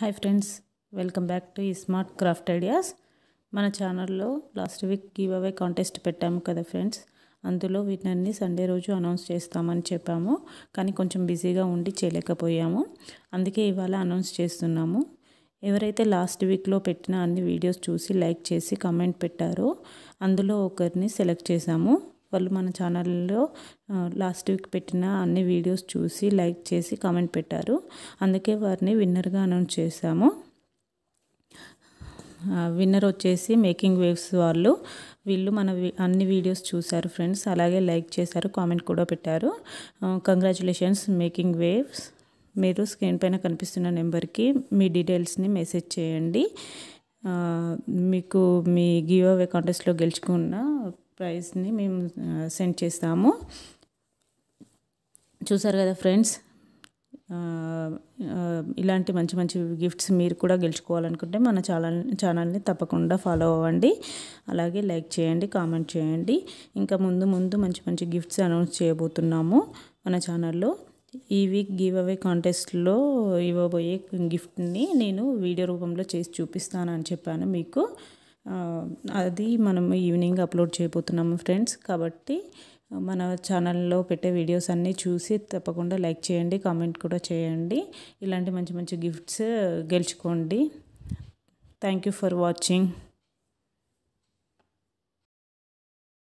Hi friends, welcome back to iSmart craft ideas. మన ఛానల్లో last week give away contest పెట్టాము కదా ఫ్రెండ్స్, అందులో వీటిని సండే రోజు అనౌన్స్ చేస్తామని చెప్పాము. కానీ కొంచెం బిజీగా ఉండి చేయలేకపోయాము, అందుకే ఇవాళ అనౌన్స్ చేస్తున్నాము. ఎవరైతే లాస్ట్ వీక్లో పెట్టిన అన్ని వీడియోస్ చూసి లైక్ చేసి కామెంట్ పెట్టారో అందులో ఒకరిని సెలెక్ట్ చేశాము. వాళ్ళు మన ఛానల్లో లాస్ట్ వీక్ పెట్టిన అన్ని వీడియోస్ చూసి లైక్ చేసి కామెంట్ పెట్టారు, అందుకే వారిని విన్నర్గా అనౌన్స్ చేశాము. విన్నర్ వచ్చేసి మేకింగ్ వేవ్స్ వాళ్ళు. వీళ్ళు మన అన్ని వీడియోస్ చూశారు ఫ్రెండ్స్, అలాగే లైక్ చేశారు, కామెంట్ కూడా పెట్టారు. Congratulations making waves. మీరు స్క్రీన్ పైన కనిపిస్తున్న నెంబర్కి మీ డీటెయిల్స్ని మెసేజ్ చేయండి. మీకు మీ గివ్ అవే కాంటెస్ట్లో గెలుచుకున్న ప్రైస్ని మేము సెండ్ చేస్తాము. చూసారు కదా ఫ్రెండ్స్, ఇలాంటి మంచి మంచి గిఫ్ట్స్ మీరు కూడా గెలుచుకోవాలనుకుంటే మన ఛానల్ని తప్పకుండా ఫాలో అవ్వండి, అలాగే లైక్ చేయండి, కామెంట్ చేయండి. ఇంకా ముందు ముందు మంచి మంచి గిఫ్ట్స్ అనౌన్స్ చేయబోతున్నాము మన ఛానల్లో. ఈ వీక్ గివ్ అవే కాంటెస్ట్లో ఇవ్వబోయే గిఫ్ట్ని నేను వీడియో రూపంలో చేసి చూపిస్తానని చెప్పాను మీకు. అది మనం ఈవినింగ్ అప్లోడ్ చేయబోతున్నాము ఫ్రెండ్స్, కాబట్టి మన ఛానల్లో పెట్టే వీడియోస్ అన్నీ చూసి తప్పకుండా లైక్ చేయండి, కామెంట్ కూడా చేయండి. ఇలాంటి మంచి మంచి గిఫ్ట్స్ గెలుచుకోండి. Thank you for watching.